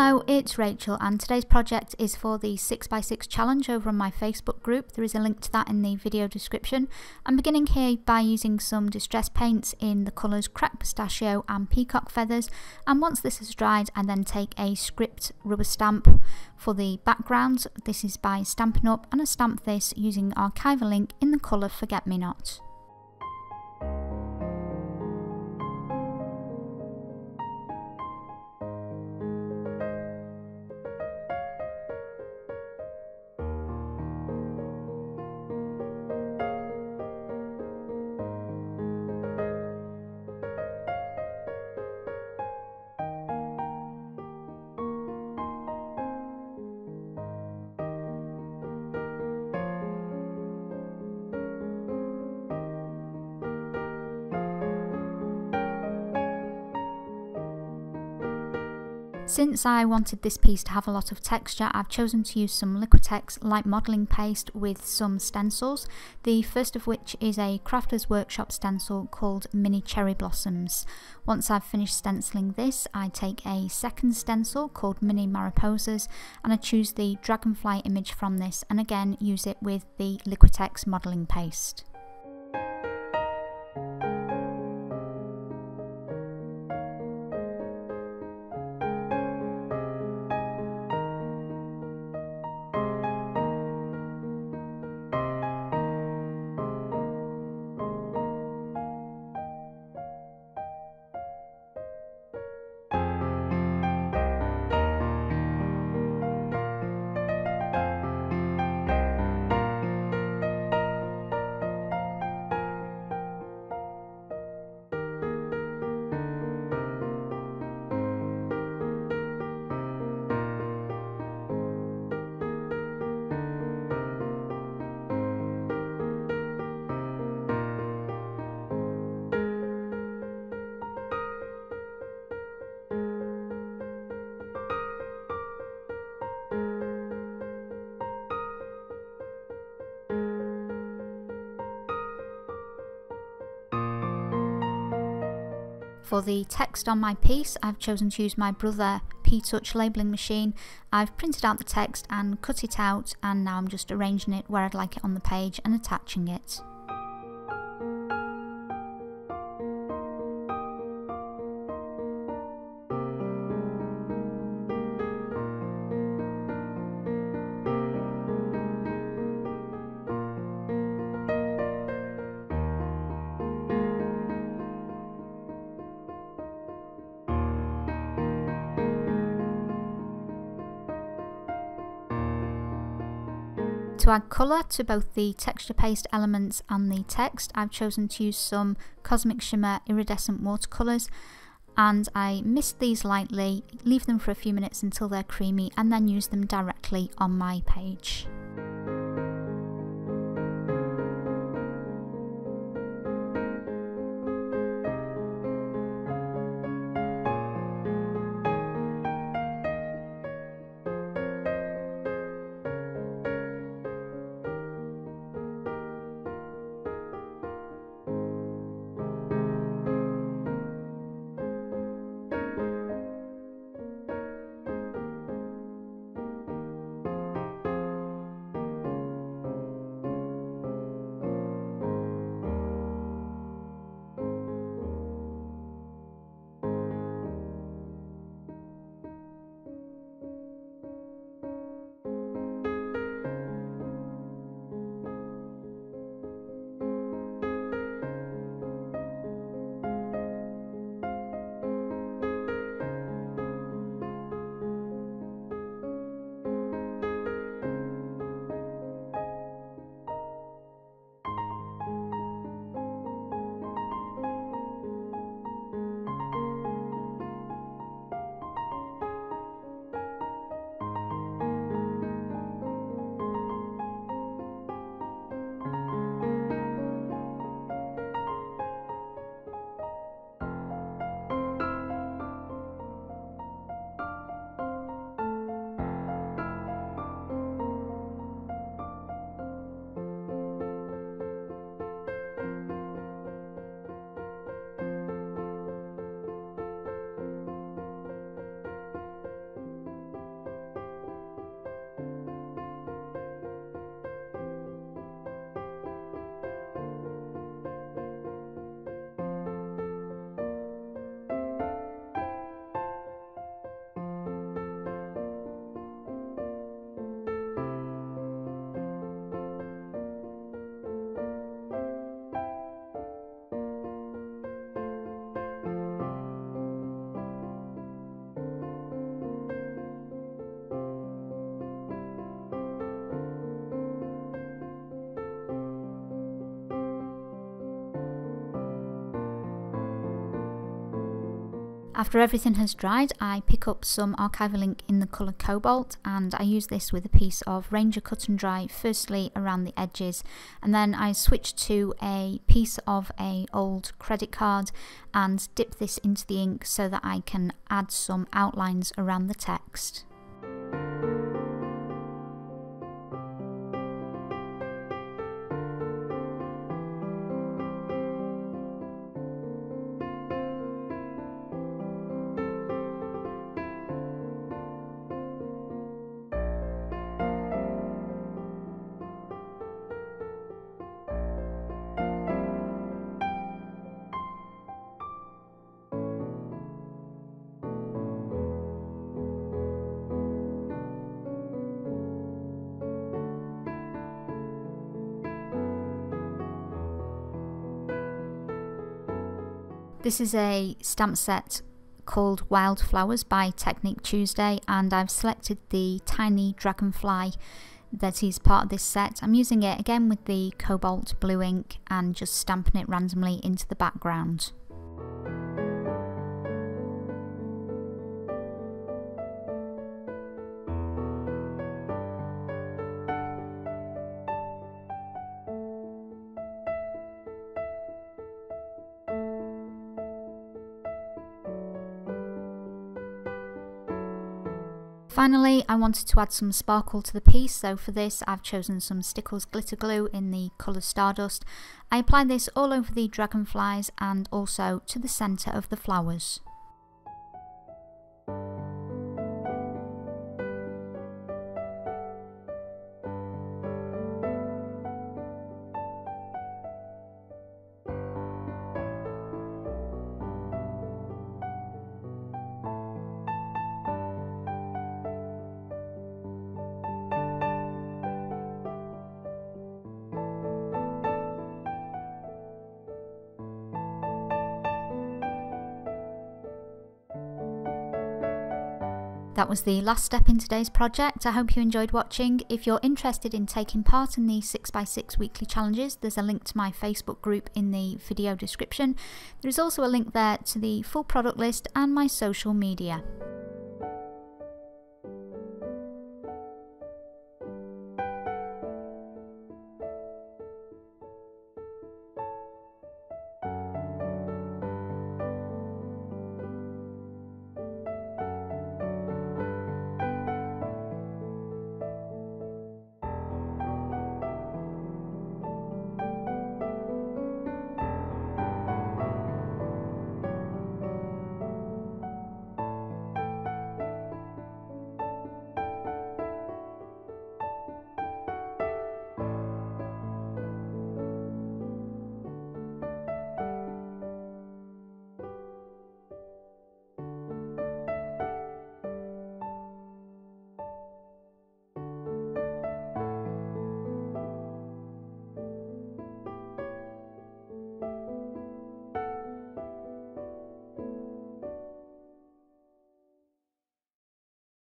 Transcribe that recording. Hello, it's Rachel and today's project is for the 6x6 challenge over on my Facebook group. There is a link to that in the video description. I'm beginning here by using some Distress paints in the colours Cracked Pistachio and Peacock Feathers, and once this has dried I then take a script rubber stamp for the background. This is by Stampin' Up and I stamp this using Archival Ink in the colour Forget Me Not. Since I wanted this piece to have a lot of texture, I've chosen to use some Liquitex light modelling paste with some stencils, the first of which is a Crafter's Workshop stencil called Mini Cherry Blossoms. Once I've finished stenciling this, I take a second stencil called Mini Mariposas and I choose the dragonfly image from this and again use it with the Liquitex modelling paste. For the text on my piece, I've chosen to use my Brother P-touch labelling machine. I've printed out the text and cut it out, and now I'm just arranging it where I'd like it on the page and attaching it. To add colour to both the texture paste elements and the text, I've chosen to use some Cosmic Shimmer iridescent watercolours, and I mist these lightly, leave them for a few minutes until they're creamy, and then use them directly on my page. After everything has dried, I pick up some Archival Ink in the colour Cobalt, and I use this with a piece of Ranger Cut and Dry, firstly around the edges, and then I switch to a piece of a old credit card and dip this into the ink so that I can add some outlines around the text. This is a stamp set called Wildflowers by Technique Tuesday, and I've selected the tiny dragonfly that is part of this set. I'm using it again with the cobalt blue ink and just stamping it randomly into the background. Finally, I wanted to add some sparkle to the piece, so for this I've chosen some Stickles Glitter Glue in the colour Stardust. I apply this all over the dragonflies and also to the centre of the flowers. That was the last step in today's project. I hope you enjoyed watching. If you're interested in taking part in the 6x6 weekly challenges, there's a link to my Facebook group in the video description. There's also a link there to the full product list and my social media.